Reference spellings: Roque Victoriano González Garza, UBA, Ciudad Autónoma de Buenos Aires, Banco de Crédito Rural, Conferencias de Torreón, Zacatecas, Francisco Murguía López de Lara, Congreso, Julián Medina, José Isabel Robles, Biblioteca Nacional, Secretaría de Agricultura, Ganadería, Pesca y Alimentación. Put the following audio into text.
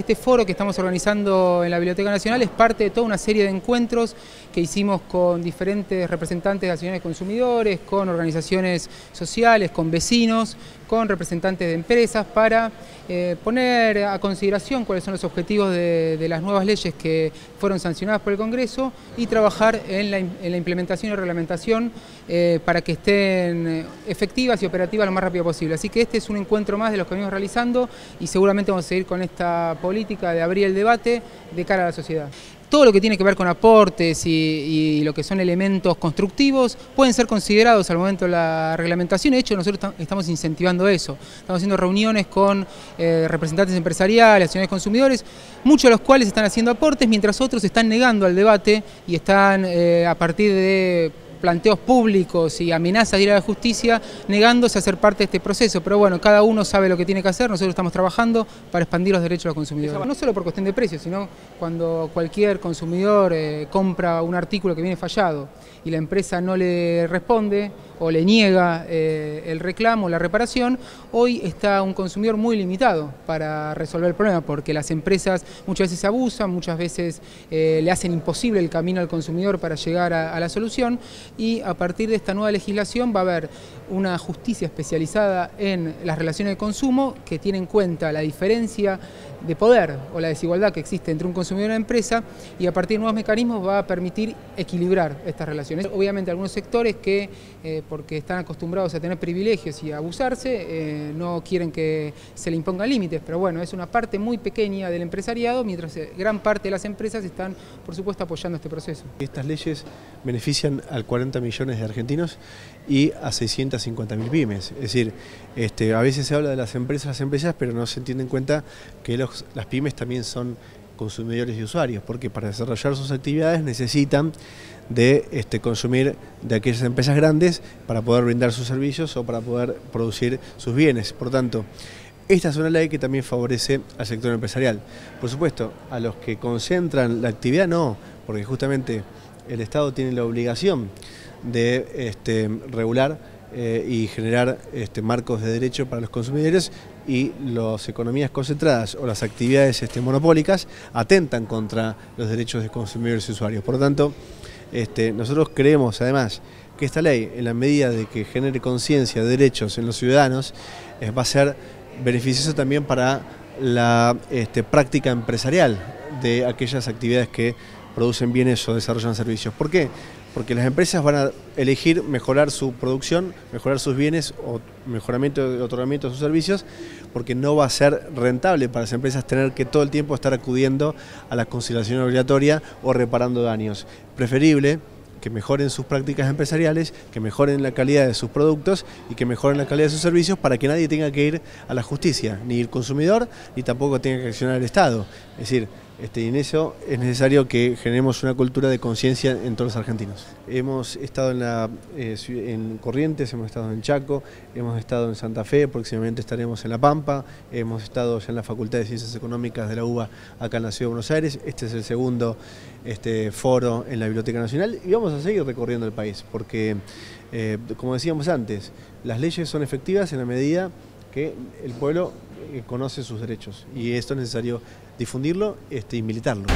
este foro que estamos organizando en la Biblioteca Nacional es parte de toda una serie de encuentros que hicimos con diferentes representantes de asociaciones de consumidores, con organizaciones sociales, con vecinos, con representantes de empresas para poner a consideración cuáles son los objetivos de las nuevas leyes que fueron sancionadas por el Congreso y trabajar en la implementación y reglamentación para que estén efectivas y operativas lo más rápido posible. Así que este es un encuentro más de los que venimos realizando y seguramente vamos a seguir con esta política de abrir el debate de cara a la sociedad. Todo lo que tiene que ver con aportes y lo que son elementos constructivos pueden ser considerados al momento de la reglamentación. De hecho, nosotros estamos incentivando eso. Estamos haciendo reuniones con representantes empresariales, asociaciones de consumidores, muchos de los cuales están haciendo aportes, mientras otros están negando al debate y están a partir de planteos públicos y amenazas de ir a la justicia, negándose a ser parte de este proceso. Pero bueno, cada uno sabe lo que tiene que hacer, nosotros estamos trabajando para expandir los derechos de los consumidores. No solo por cuestión de precios, sino cuando cualquier consumidor compra un artículo que viene fallado y la empresa no le responde o le niega el reclamo, la reparación, hoy está un consumidor muy limitado para resolver el problema, porque las empresas muchas veces abusan, muchas veces le hacen imposible el camino al consumidor para llegar a la solución. Y a partir de esta nueva legislación va a haber una justicia especializada en las relaciones de consumo que tiene en cuenta la diferencia de poder o la desigualdad que existe entre un consumidor y una empresa, y a partir de nuevos mecanismos va a permitir equilibrar estas relaciones. Obviamente algunos sectores que, porque están acostumbrados a tener privilegios y a abusarse, no quieren que se le impongan límites, pero bueno, es una parte muy pequeña del empresariado, mientras gran parte de las empresas están, por supuesto, apoyando este proceso. Estas leyes benefician al 40 millones de argentinos y a 650.000 pymes. Es decir, a veces se habla de las empresas, pero no se tiene en cuenta que las pymes también son consumidores y usuarios, porque para desarrollar sus actividades necesitan de consumir de aquellas empresas grandes para poder brindar sus servicios o para poder producir sus bienes. Por tanto, esta es una ley que también favorece al sector empresarial. Por supuesto, a los que concentran la actividad no, porque justamente el Estado tiene la obligación de regular y generar marcos de derecho para los consumidores, y las economías concentradas o las actividades monopólicas atentan contra los derechos de consumidores y usuarios. Por lo tanto, nosotros creemos además que esta ley, en la medida de que genere conciencia de derechos en los ciudadanos, va a ser beneficioso también para la práctica empresarial de aquellas actividades que producen bienes o desarrollan servicios. ¿Por qué? Porque las empresas van a elegir mejorar su producción, mejorar sus bienes o otorgamiento de sus servicios, porque no va a ser rentable para las empresas tener que todo el tiempo estar acudiendo a la conciliación obligatoria o reparando daños. Preferible que mejoren sus prácticas empresariales, que mejoren la calidad de sus productos y que mejoren la calidad de sus servicios, para que nadie tenga que ir a la justicia, ni el consumidor, ni tampoco tenga que accionar el Estado. Es decir, en eso es necesario que generemos una cultura de conciencia en todos los argentinos. Hemos estado en Corrientes, hemos estado en Chaco, hemos estado en Santa Fe, próximamente estaremos en La Pampa, hemos estado ya en la Facultad de Ciencias Económicas de la UBA acá en la Ciudad de Buenos Aires. Este es el segundo foro en la Biblioteca Nacional y vamos a seguir recorriendo el país, porque como decíamos antes, las leyes son efectivas en la medida que el pueblo conoce sus derechos, y esto es necesario difundirlo y militarlo.